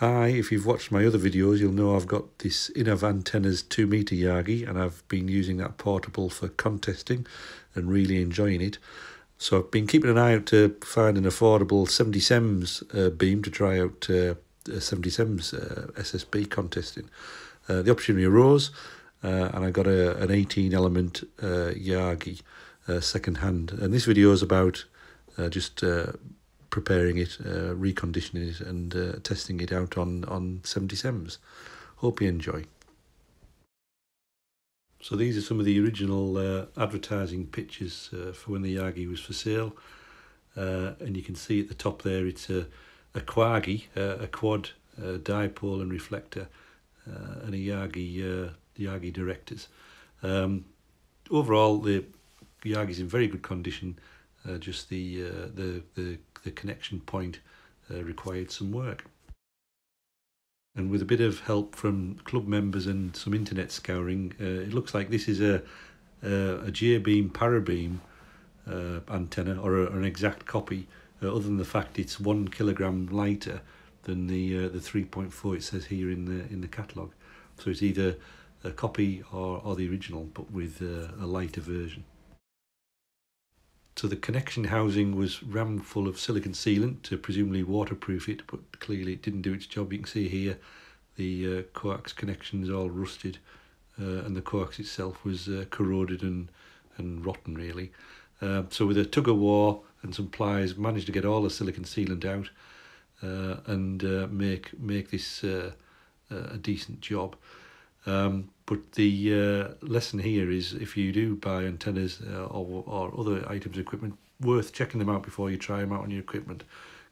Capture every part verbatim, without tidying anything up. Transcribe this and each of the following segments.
I, if you've watched my other videos, you'll know I've got this Inov Antennas two meter Yagi, and I've been using that portable for contesting and really enjoying it. So I've been keeping an eye out to find an affordable seventy sems uh, beam to try out uh, seventy sems uh, S S B contesting. Uh, the opportunity arose uh, and I got a, an eighteen element uh, Yagi uh, second hand. And this video is about uh, just uh, preparing it, uh, reconditioning it and uh, testing it out on, on seventy sems. Hope you enjoy. So these are some of the original uh, advertising pictures uh, for when the Yagi was for sale, uh, and you can see at the top there it's a, a Quagi, uh, a quad uh, dipole and reflector, uh, and a Yagi, uh, Yagi directors. Um, overall the Yagi's in very good condition, uh, just the, uh, the, the, the connection point uh, required some work. And with a bit of help from club members and some internet scouring, uh, it looks like this is a, a, a Jaybeam Parabeam uh, antenna, or, a, or an exact copy, uh, other than the fact it's one kilogram lighter than the uh, the three point four it says here in the in the catalogue. So it's either a copy or, or the original, but with uh, a lighter version. So the connection housing was rammed full of silicon sealant to presumably waterproof it, but clearly it didn't do its job. You can see here the uh, coax connections all rusted, uh, and the coax itself was uh, corroded and, and rotten really. Uh, so with a tug of war and some pliers, managed to get all the silicon sealant out uh, and uh, make make this uh, a decent job. Um, but the uh, lesson here is, if you do buy antennas uh, or, or other items of equipment, worth checking them out before you try them out on your equipment,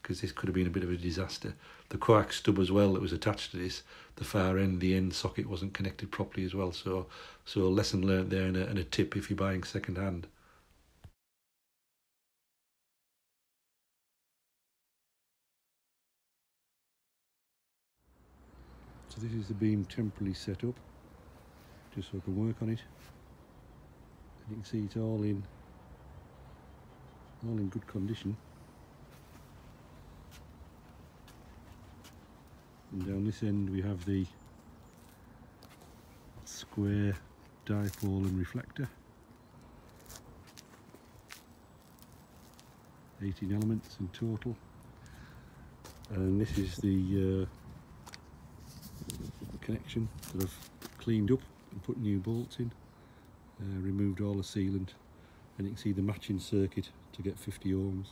because this could have been a bit of a disaster. The coax stub as well that was attached to this, the far end, the end socket wasn't connected properly as well, so so lesson learned there, and a, and a tip if you're buying second hand. So this is the beam temporarily set up, just so I can work on it. And you can see it's all in, all in good condition. And down this end we have the square dipole and reflector, eighteen elements in total. And this is the uh, connection that I've cleaned up and put new bolts in, uh, removed all the sealant, and you can see the matching circuit to get fifty ohms.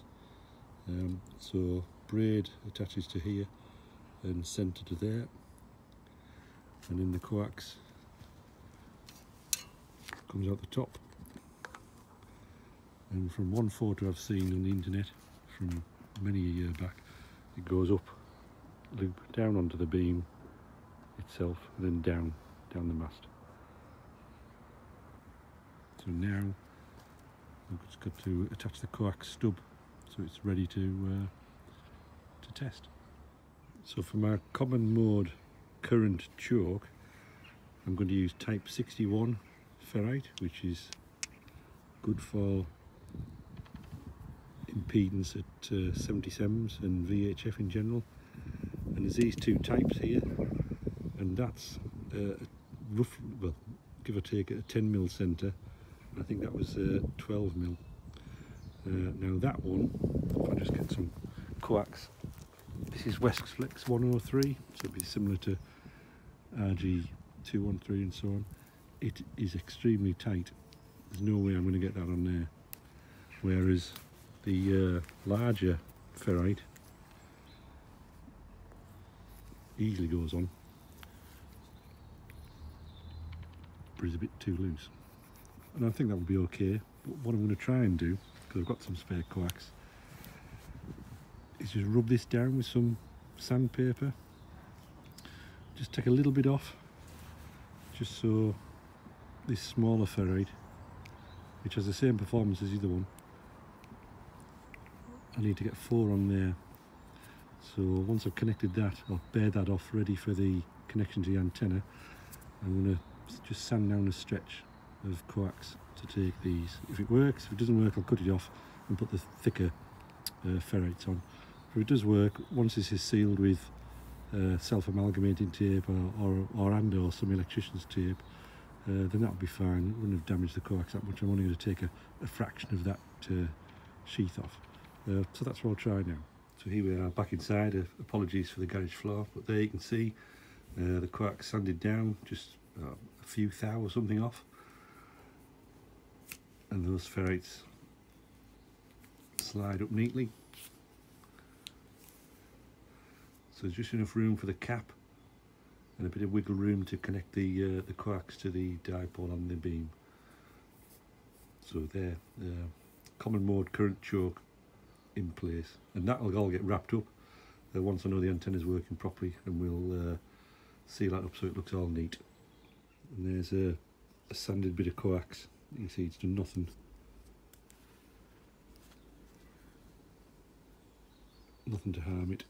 Um, so braid attaches to here and centre to there, and then the coax comes out the top. And from one photo I've seen on the internet from many a year back, it goes up, loop down onto the beam itself, and then down down the mast. So now I've just got to attach the coax stub so it's ready to uh, to test. So for my common mode current choke, I'm going to use type sixty-one ferrite, which is good for impedance at uh, seventy sems and V H F in general. And there's these two types here, and that's uh, rough, well, give or take a ten mil centre. I think that was uh, twelve mil. Uh, now that one, if I just get some coax, this is Westflex one oh three, so it'd be similar to R G two one three and so on. It is extremely tight. There's no way I'm going to get that on there. Whereas the uh, larger ferrite easily goes on. Is a bit too loose, and I think that will be okay. But what I'm going to try and do, because I've got some spare coax, is just rub this down with some sandpaper, just take a little bit off, just so this smaller ferrite, which has the same performance as the other one, I need to get four on there. So once I've connected that, I'll bare that off, ready for the connection to the antenna. I'm going to just sand down a stretch of coax to take these. If it works, if it doesn't work, I'll cut it off and put the thicker uh, ferrites on. If it does work, once this is sealed with uh, self-amalgamating tape or, or, or and or some electrician's tape, uh, then that would be fine. It wouldn't have damaged the coax that much. I'm only going to take a, a fraction of that uh, sheath off. Uh, so that's what I'll try now. So here we are back inside. Uh, apologies for the garage floor, but there you can see uh, the coax sanded down just uh, a few thou or something off, and those ferrites slide up neatly. So there's just enough room for the cap and a bit of wiggle room to connect the uh, the coax to the dipole on the beam. So there, uh, common mode current choke in place, and that'll all get wrapped up uh, once I know the antenna's working properly, and we'll uh, seal that up so it looks all neat. And there's a, a sanded bit of coax. You can see it's done nothing. Nothing to harm it.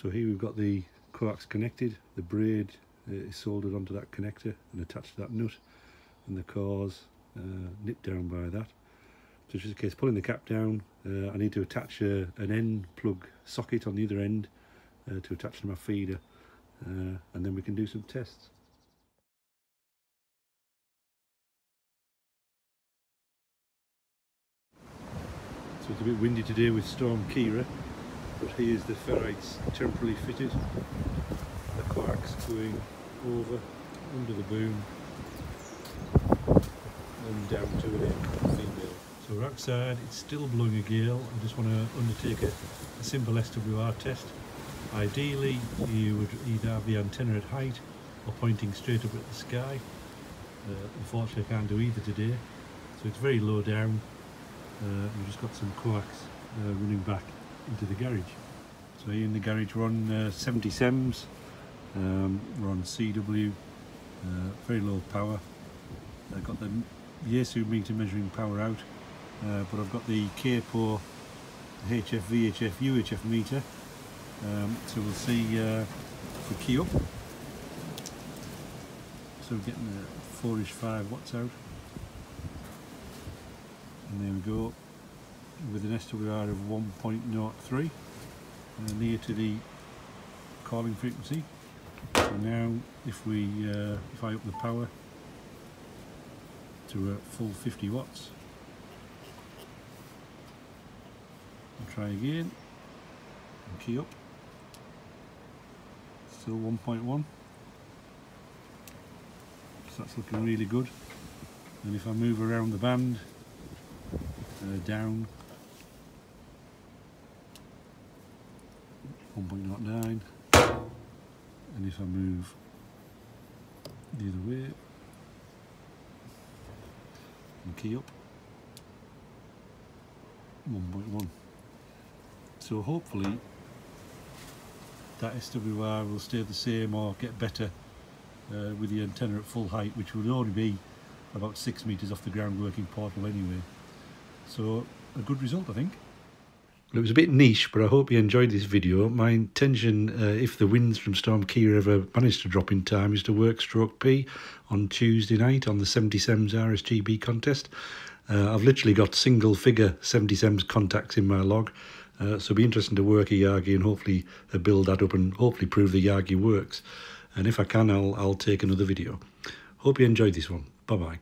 So here we've got the coax connected, the braid uh, is soldered onto that connector and attached to that nut, and the core's uh, nipped down by that. So just in case pulling the cap down, uh, I need to attach a, an end plug socket on the other end uh, to attach to my feeder, uh, and then we can do some tests. So it's a bit windy today with Storm Kira, but here's the ferrites temporarily fitted, the coax going over, under the boom, and down to an end. So we're outside, it's still blowing a gale. I just want to undertake a, a simple S W R test. Ideally, you would either have the antenna at height or pointing straight up at the sky. Uh, unfortunately, I can't do either today, so it's very low down. Uh, we've just got some coax uh, running back into the garage. So here in the garage we're on uh, seventy sems, um, we're on C W, uh, very low power. I've got the Yesu meter measuring power out, uh, but I've got the K P O H F, V H F, U H F meter, um, so we'll see uh, the key up. So we're getting uh, four-ish five watts out. And there we go, with an S W R of one point zero three, uh, near to the calling frequency. So now, if we uh, if I up the power to a full fifty watts, and try again, and key up, still one point one, so that's looking really good. And if I move around the band, Uh, down one point zero nine, and if I move the other way and key up, one point one. So hopefully that S W R will stay the same or get better uh, with the antenna at full height, which would only be about six meters off the ground working portal anyway. So, a good result, I think. It was a bit niche, but I hope you enjoyed this video. My intention, uh, if the winds from Storm Kira ever manage to drop in time, is to work stroke P on Tuesday night on the seventy sems R S G B contest. Uh, I've literally got single figure seventy sems contacts in my log, uh, so it'll be interesting to work a Yagi and hopefully uh, build that up and hopefully prove the Yagi works. And if I can, I'll, I'll take another video. Hope you enjoyed this one. Bye-bye.